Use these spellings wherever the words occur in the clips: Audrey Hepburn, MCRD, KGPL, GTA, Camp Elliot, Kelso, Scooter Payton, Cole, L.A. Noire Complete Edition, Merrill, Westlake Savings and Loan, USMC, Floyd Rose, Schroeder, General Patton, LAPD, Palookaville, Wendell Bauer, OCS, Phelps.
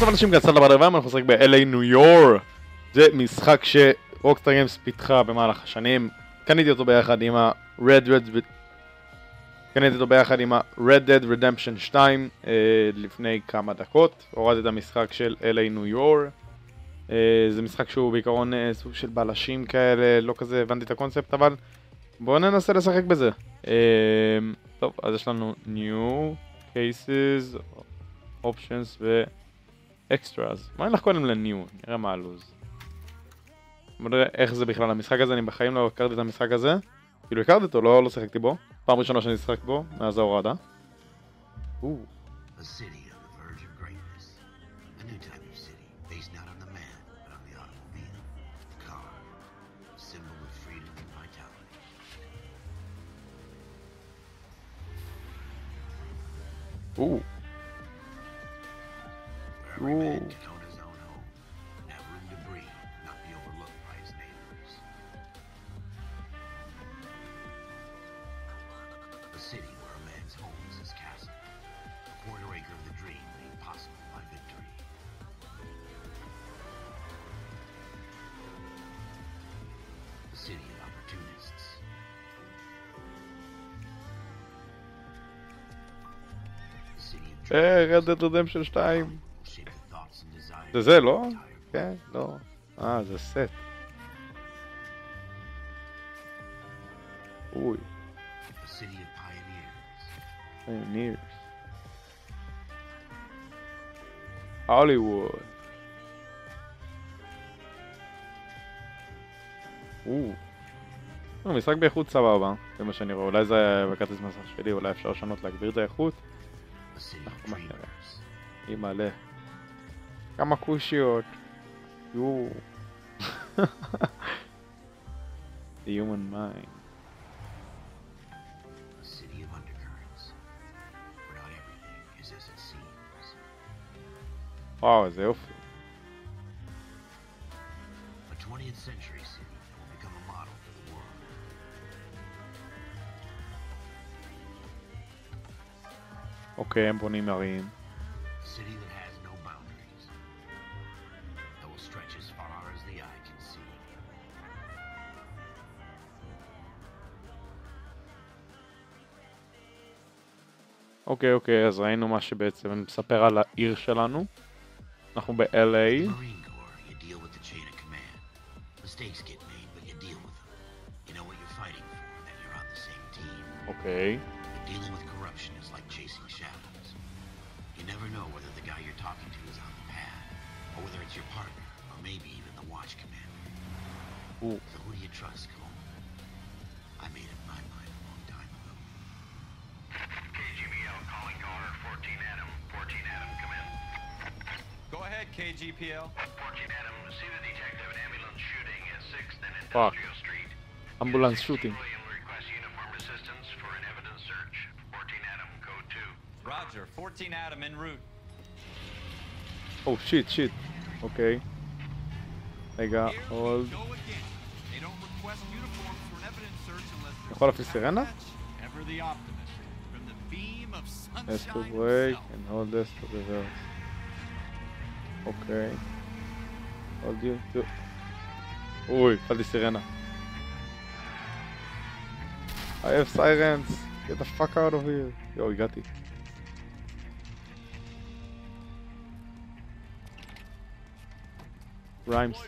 טוב אנשים, גצת לבד רבם, אנחנו נשחק ב-LA ניו יורק. זה משחק שרוקסטאר גיימס פיתחה במהלך השנים. קניתי אותו ביחד עם ה-Red Dead Redemption 2 לפני כמה דקות. הורדתי את המשחק של LA ניו יורק. זה משחק שהוא בעיקרון סוג של בלשים כאלה, לא כזה הבנתי את הקונספט, אבל בואו ננסה לשחק בזה. טוב, אז יש לנו New Cases, Options ו-Extras. מה נלך קודם ל-New? נראה מה הלוז. בואו נראה איך זה בכלל המשחק הזה, אני בחיים לא הכרתי את המשחק הזה. כאילו הכרתי אותו, לא שחקתי בו. פעם ראשונה שאני שחק בו, מאז ההורדה. Red Dead Redemption 2 זה זה, לא? כן, לא. זה סט. אוי Pioneers Hollywood משחק באיכות סבבה, זה מה שאני רואה, אולי זה בכרטיס מסך שלי, אולי אפשר לשנות להגביר את האיכות. אנחנו נראה. היא מלא. כמה קושיות. יואו. The human mind. וואו, איזה יופי. אוקיי, הם בונים ערים. אוקיי, אז ראינו מה שבעצם אני מספר על העיר שלנו. אנחנו ב-LA. אוקיי. So who do you trust, Cole? I made up my mind a long time ago. KGPL calling caller 14 Adam. 14 Adam, come in. Go ahead, KGPL. 14 Adam, see the detective and ambulance shooting at 6th and Industrial Street. Ambulance shooting. Request uniform assistance for an evidence search. 14 Adam, code 2. Roger, 14 Adam en route. Oh shit. Okay. רגע, עוד... אני יכול להפעיל סירנה? S to break and hold S to reverse. אוקיי. hold you to... אוי, הפעלתי סירנה. I have sirens. Get the fuck out of here. יואו, הגעתי. Rhymes.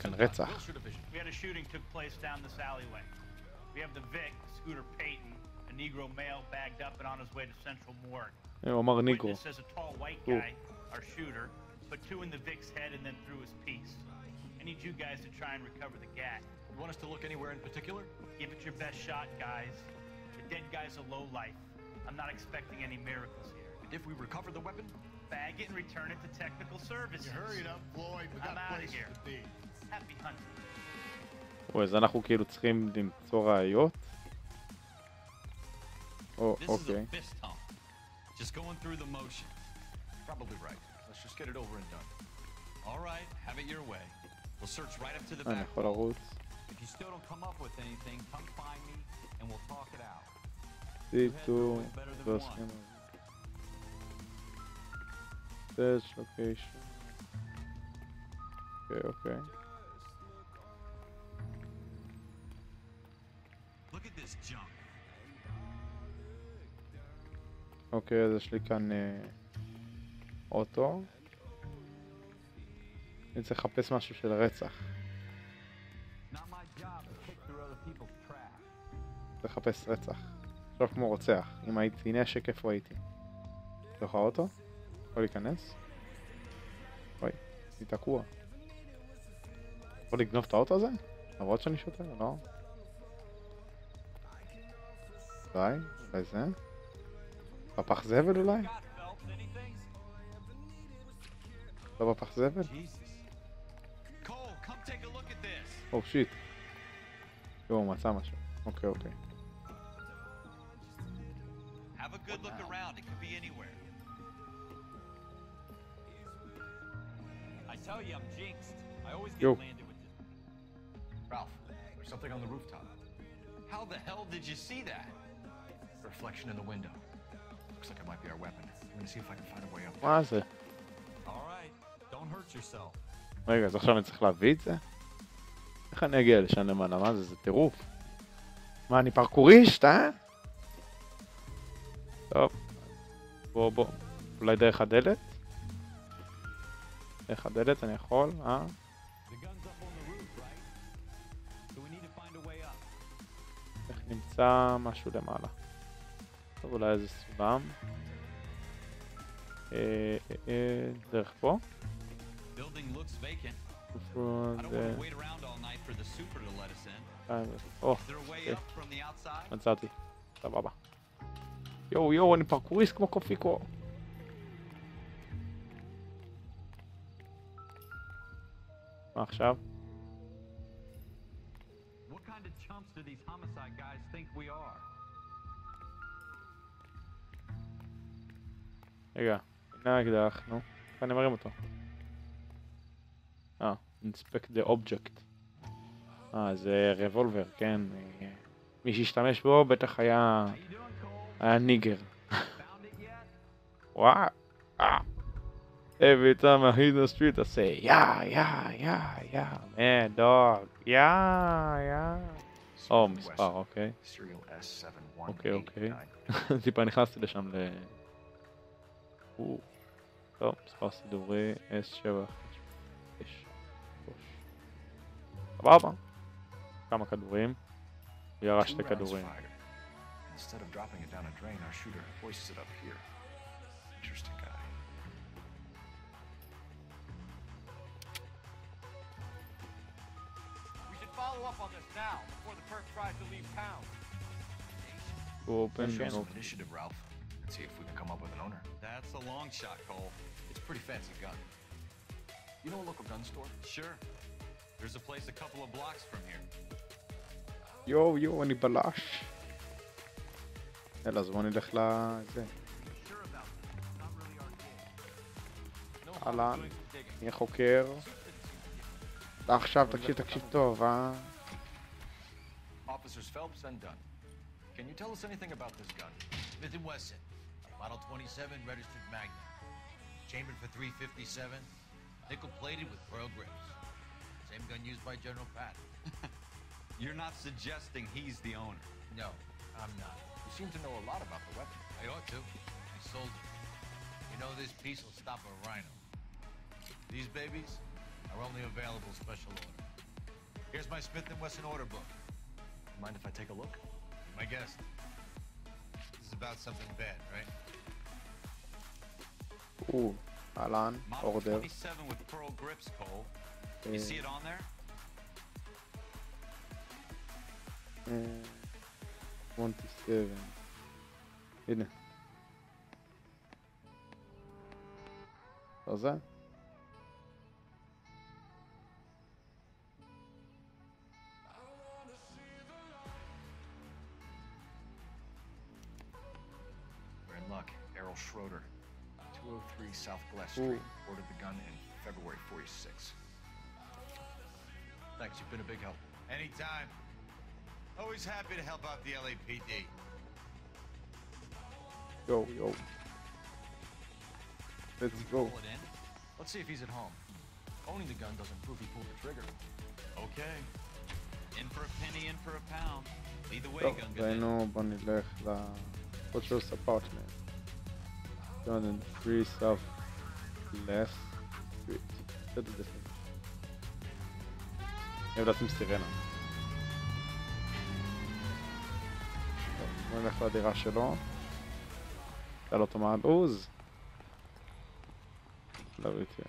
כאן רצח. We had a shooting took place down this alleyway. We have the Vic, Scooter Payton, a Negro male bagged up and on his way to Central Morgue. הוא אמר ניגרו. This is a tall white guy, our shooter, put two in the Vic's head and then threw his piece. I need you guys to try and recover the gat. You want us to look anywhere in particular? Give it your best shot, guys. The dead guy's a low life. I'm not expecting any miracles here. If we recover the weapon, bag it and return it to technical services. You hurry up, Floyd. We got places to be. Happy hunting. אז אנחנו כאילו צריכים למצוא ראיות. אוקיי. Just going through the motions. Probably right. Let's just get it over and done. All right, have it your way. We'll search right up to the back. If you still don't come up with anything, come find me and we'll talk it out. This location. Okay, okay. Look at this junk. אוקיי, אז יש לי כאן אוטו. אני צריך לחפש משהו של רצח. צריך לחפש רצח. עכשיו כמו רוצח. אם הייתי נשק, איפה הייתי? תוך האוטו? יכול להיכנס? אוי, אני תקוע. יכול לגנוב את האוטו הזה? למרות שאני שוטר? לא. אולי, אולי זה. בפח זבל אולי? לא בפח זבל? או שיט. יואו, הוא מצא משהו. אוקיי, אוקיי. יואו. Looks like it might be our weapon. I'm going to see if I can find a way up. מה זה? רגע, אז עכשיו אני צריך להביא את זה? איך אני אגיע לשם למעלה? מה זה? זה טירוף. מה, אני פרקוריסט, אה? טוב. בוא, בוא. אולי דרך הדלת? דרך הדלת אני יכול, אה? איך נמצא משהו למעלה? טוב, אולי איזה סולם. דרך פה. מצאתי. סבבה. יואו יואו, אני פרקוריסט כמו קופיקו. מה עכשיו? רגע, הנה האקדח, נו, כאן נמרים אותו. Inspect the object. זה רבולבר, כן. מי שהשתמש בו בטח היה... היה ניגר. וואו! Every time I hit the street I say, yeah, yeah, yeah, yeah, man, dog, yeah, yeah. או, מספר, אוקיי. אוקיי, אוקיי. טיפה נכנסתי לשם ל... טוב, מספר סידורי S7 5. סבבה. כמה כדורים? ירה שתי כדורים. See if we can come up with an owner. That's a long shot, Cole. It's a pretty fancy gun. You know a local gun store? Sure. There's a place a couple of blocks from here. Yo, yo, אני בלש. אלא, אז בוא נלך לזה. אהלן, אני חוקר. עכשיו, תקשיב, תקשיב טוב, אה? Officers Phelps and Dunn. Can you tell us anything about this gun? Smith & Wesson. Model 27 registered Magnum. Chambered for 357. Nickel plated with pearl grips. Same gun used by General Patton. You're not suggesting he's the owner? No, I'm not. You seem to know a lot about the weapon. I ought to. I sold it. You know this piece will stop a rhino. These babies are only available special order. Here's my Smith & Wesson order book. Mind if I take a look? My guest. This is about something bad, right? Ooh, Alan, over there. Model 27 with pearl grips, Cole. You see it on there? Mm. 27. Here. What's that? Schroeder, 203 South Glass Street, ordered the gun in February 46. Thanks, you've been a big help. Anytime. Always happy to help out the LAPD. Yo, yo. Let's go. Let's see if he's at home. Owning the gun doesn't prove he pulled the trigger. Okay. In for a penny, in for a pound. Lead the way, gun. Bunny left the fortress apartment. Down in 3 south left street. That's the difference. Ja, das müsst ihr rennen. בוא נלך לדירה שלו. תעל אותו מעל עוז. להבריתי.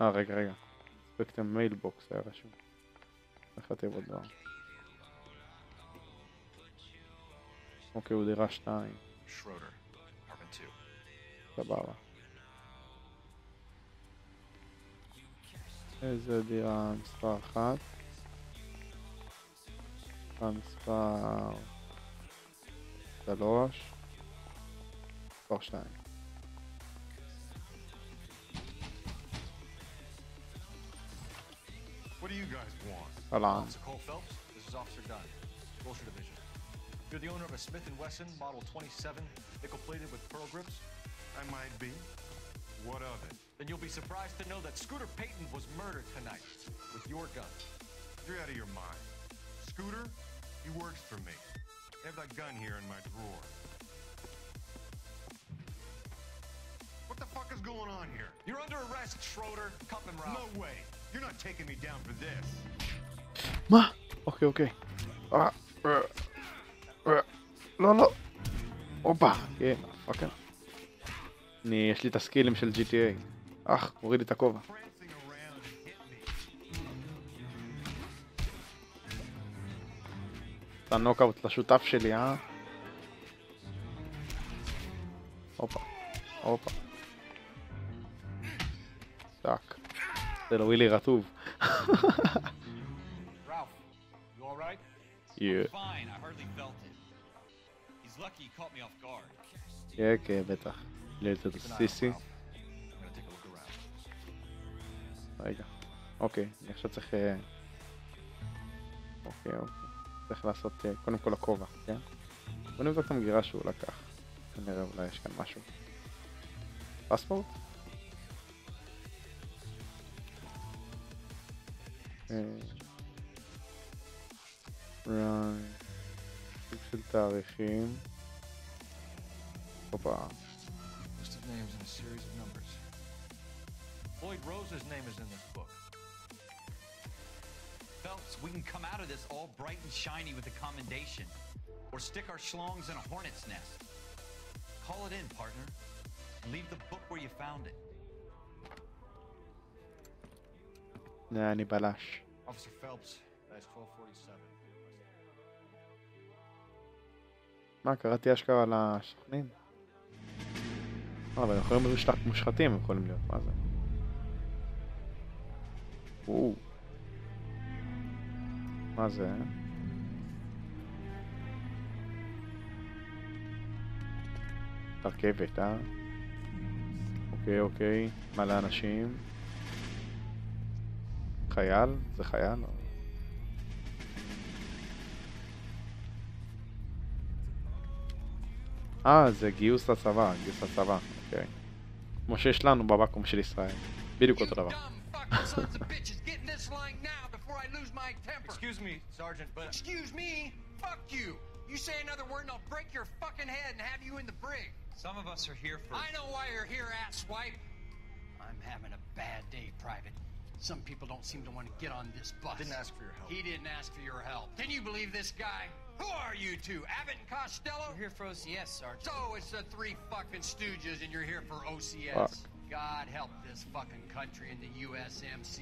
רגע, רגע. הספקתם מיילבוקס, היה רשום. איך לתיבות דבר. אוקיי, הוא דירה 2. שרודר, ארבן 2. סבבה. איזה דירה מספר 1. מספר 3. מספר 2. What do you guys want? Officer Cole Phelps, this is Officer Dunn, Wilshire Division. You're the owner of a Smith & Wesson Model 27, nickel-plated with pearl grips? I might be. What of it? Then you'll be surprised to know that Scooter Payton was murdered tonight with your gun. You're out of your mind. Scooter, he works for me. I have that gun here in my drawer. What the fuck is going on here? You're under arrest, Schroeder. Cup and rob. No way. You're not taking me down for this. Ma. Okay, okay. לא, לא. אופה. כן, פאקינג. אני, יש לי את הסקילים של GTA. הוריד את הכובע. את הנוקאוט לשותף שלי, אופה. אופה. טאק. זה לא ווילי רטוב. כן, כן, בטח. ליותר סיסי. רגע. אוקיי, אני עכשיו צריך... אוקיי, אוקיי. צריך לעשות קודם כל הכובע, כן? בוא נבדוק את המגירה שהוא לקח. נראה אולי יש כאן משהו. פספורט? סוג של תאריכים. הופה. Names in a series of numbers. Floyd Rose's name is in this book. Phelps, we can come out of this all bright and shiny with a commendation, or stick our schlongs in a hornet's nest. Call it in, partner, and leave the book where you found it. Nani Balash. Officer Phelps, that's 1247. מה, קראתי אשכרה על השכנים? אבל הם יכולים להיות מושחתים, הם יכולים להיות, מה זה? וואו. מה זה? תרכבת, אוקיי, אוקיי, מלא אנשים. חייל? זה חייל? זה גיוס לצבא, גיוס לצבא. אוקיי. כמו שיש לנו בבקום של ישראל. בדיוק אותו דבר. Who are you two? Abbott and Costello? We're here for OCS, Sergeant. So it's the 3 fucking stooges and you're here for OCS. Fuck. God help this fucking country and the USMC.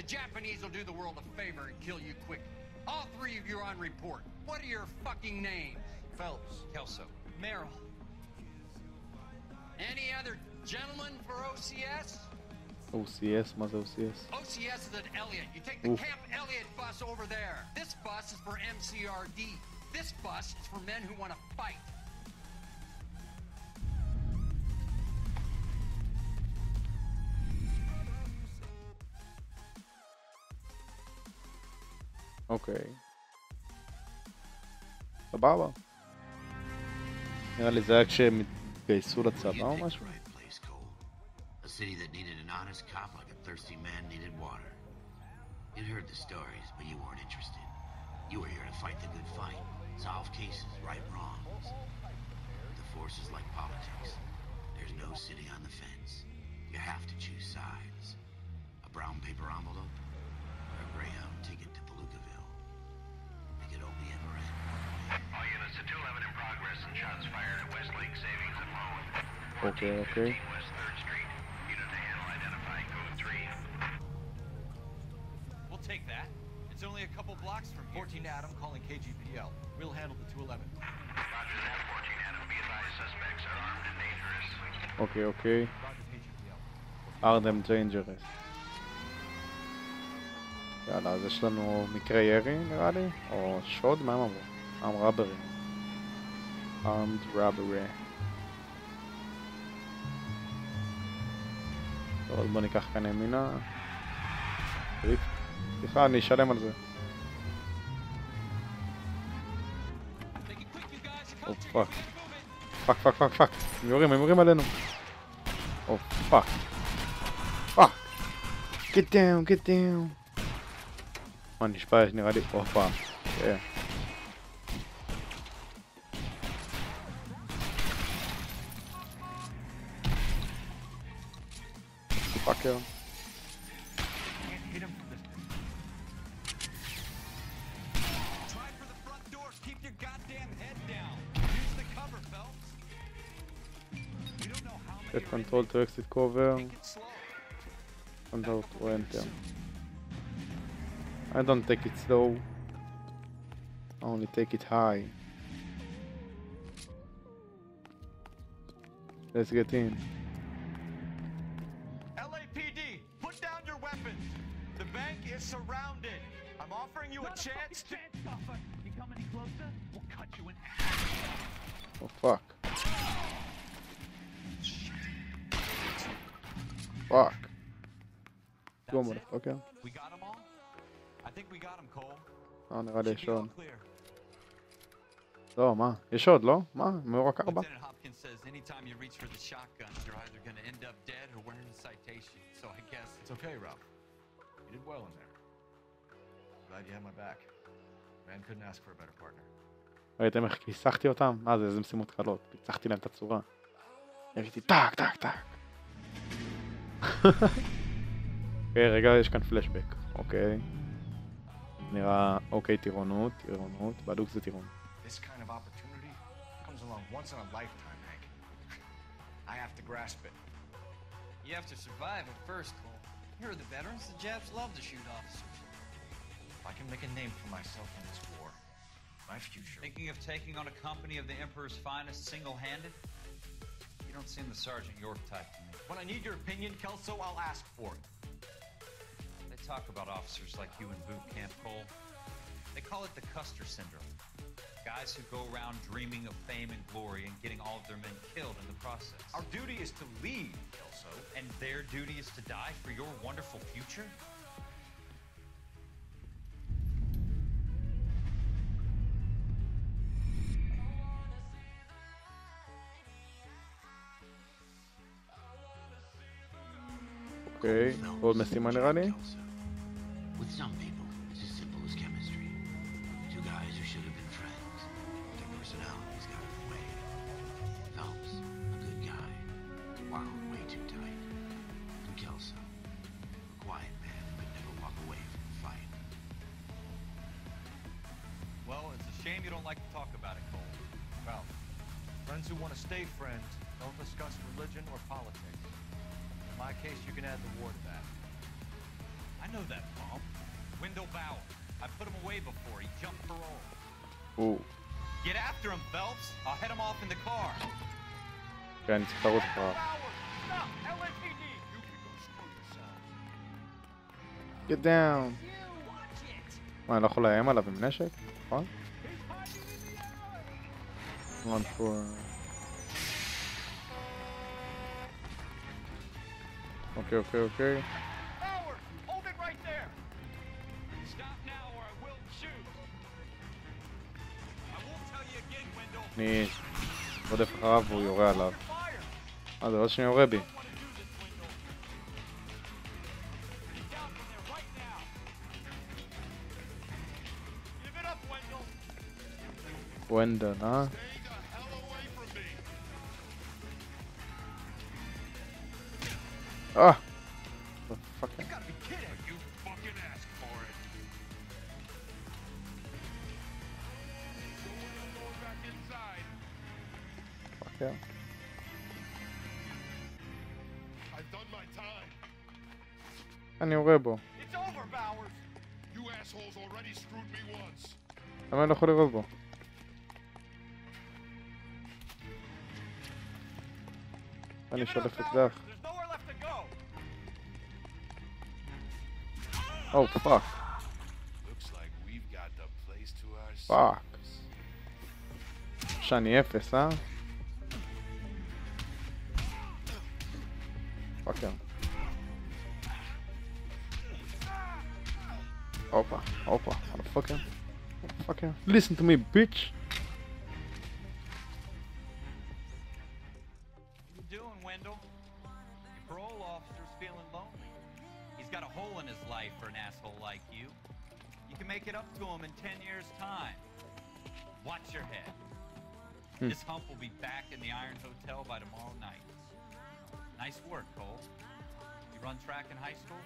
The Japanese will do the world a favor and kill you quick. All 3 of you are on report. What are your fucking names? Phelps. Kelso. Merrill. Any other gentlemen for OCS? OCS, mother OCS. OCS is at Elliot. You take the Camp Elliot bus over there. This bus is for MCRD. This bus is for men who want to fight. Okay. The Baba. נראה לי זה היה כשהם התגייסו לצבא או משהו? A city that needed an honest cop like a thirsty man needed water. You'd heard the stories, but you weren't interested. You were here to fight the good fight, solve cases, right wrongs. The force is like politics. There's no sitting on the fence. You have to choose sides. A brown paper envelope or a Greyhound ticket to Palookaville. They could only ever end. All units to 211 in progress and shots fired at Westlake Savings and Loan. Okay. Take that. It's only a couple blocks from here. 14 Adam calling KGPL. We'll handle the 211. Roger that, 14 Adam. Be advised, suspects are armed and dangerous. Okay. Armed and dangerous. יאללה, אז יש לנו מקרי ירי נראה לי, או שוד, מה הם אמרו? Armed robbery. טוב, בוא ניקח כאן ימינה. סליחה, אני אשלם על זה. או פאק. פאק. הם יורים עלינו. או פאק. Get down. מה נשפע, נראה לי. או פאק. פאקר. Set control to exit cover. Control to enter. I don't take it slow. I only take it high. Let's get in. LAPD, put down your weapons. The bank is surrounded. I'm offering you a chance to. You come any closer, we'll cut you in half. Oh fuck. Fuck. Go, motherfucker. We got them all? I think we got them, Cole. Oh, נראה לי יש עוד. לא, מה? יש עוד, לא? מה? מורק 4? ראיתם איך כיסחתי אותם? מה זה? איזה משימות קלות. פיצחתי להם את הצורה. הראיתי טק. אוקיי, רגע, יש כאן פלשבק. אוקיי, נראה, אוקיי, טירונות, בדוק זה טירון. You don't seem the Sergeant York type to me. When I need your opinion, Kelso, I'll ask for it. They talk about officers like you in boot camp, Cole. They call it the Custer Syndrome. Guys who go around dreaming of fame and glory and getting all of their men killed in the process. Our duty is to lead, Kelso. And their duty is to die for your wonderful future? Okay, old Mr. Manirani. With some people, it's as simple as chemistry. Two guys who should have been friends. Their personalities got in the way. Phelps, a good guy, wound way too tight. And Kelso, a quiet man who could never walk away from a fight. Well, it's a shame you don't like to talk about it, Cole. Well, friends who want to stay friends don't discuss religion or politics. In my case, you can add the war to that. I know that pal. Wendell Bauer. I put him away before he jumped parole. Ooh. Get after him, Phelps. I'll head him off in the car. Ben's both off. Stop, LAPD. You can go screw yourself. Get down. מה, אני לא יכול להיים עליו עם נשק? נכון? Okay. Bauer, hold it right there. Stop now or I will shoot. I won't tell you again, Wendell. רודף אחריו והוא יורה עליו. זה עוד שני יורה בי. Wendell, huh? Ah! The fuck? You gotta be kidding! You fucking asked for it! Go back inside! Fuck yeah. I've done my time! אני יורה בו. It's over, Bowers! You assholes already screwed me once! למה אני לא יכול לראות בו? אני שולף אקדח. Oh, fuck. פאק. שאני אפס, אה? פאק יא. הופה, הופה, מודפאקר. מודפאקר. Listen to me, bitch. This hump will be back in the Irons Hotel by tomorrow night. Nice work, Cole. You run track in high school?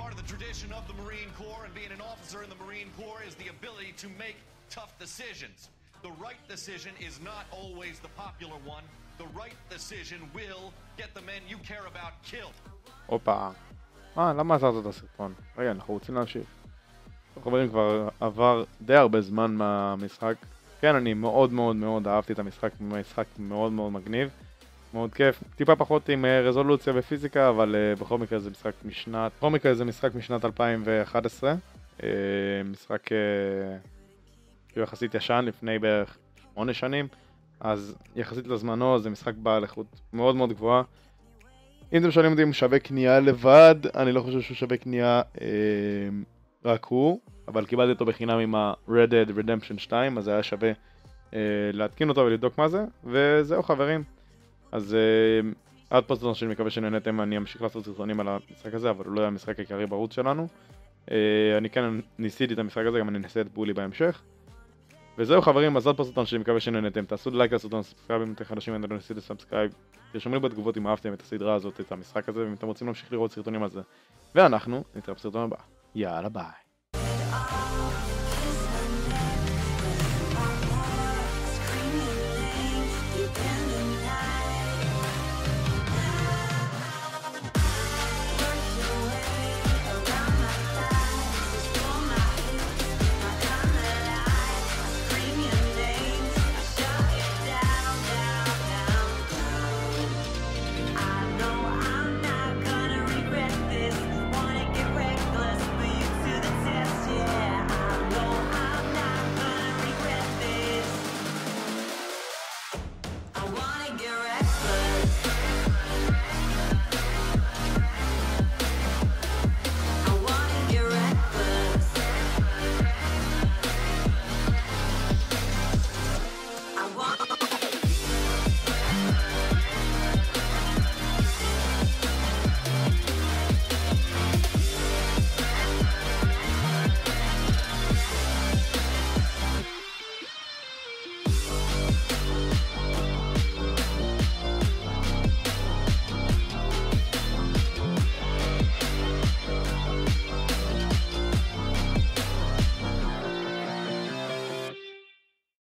Part of the tradition of the Marine Corps and being an officer in the Marine Corps is the ability to make tough decisions. The right decision is not always the popular one. The right decision will get the men you care about killed. Opa. למה עזרת את הסרטון? רגע, אנחנו רוצים להמשיך. חברים, כבר עבר די הרבה זמן מהמשחק. כן, אני מאוד מאוד מאוד אהבתי את המשחק, משחק מאוד מאוד מגניב, מאוד כיף. טיפה פחות עם רזולוציה ופיזיקה, אבל בכל מקרה זה משחק משנת... בכל מקרה זה משחק משנת 2011. משחק יחסית ישן, לפני בערך 8 שנים. אז יחסית לזמנו זה משחק בעל איכות מאוד מאוד גבוהה. אם אתם שואלים אותי אם הוא שווה קנייה לבד, אני לא חושב שהוא שווה קנייה רק הוא, אבל קיבלתי אותו בחינם עם ה-Red Dead Redemption 2, אז היה שווה להתקין אותו ולבדוק מה זה, וזהו חברים. אז עד פה סרטון שאני מקווה שנהנתם, אני אמשיך לעשות סרטונים על המשחק הזה, אבל הוא לא היה המשחק העיקרי בערוץ שלנו. אני כן ניסיתי את המשחק הזה, גם אני אנסה את בולי בהמשך. וזהו חברים, אז עד פה סרטון שאני מקווה שנהנתם, תעשו לייק לסרטון, סאבסקרייב אם אתם חדשים, אם אתם לא ניסו לסאבסקרייב, תרשמו לי בתגובות אם אהבתם את הסדרה הזאת, את המשחק הזה, ואם אתם רוצים להמשיך לראות סרטונים על זה, ואנחנו נתראה בסרטון הבא, יאללה ביי.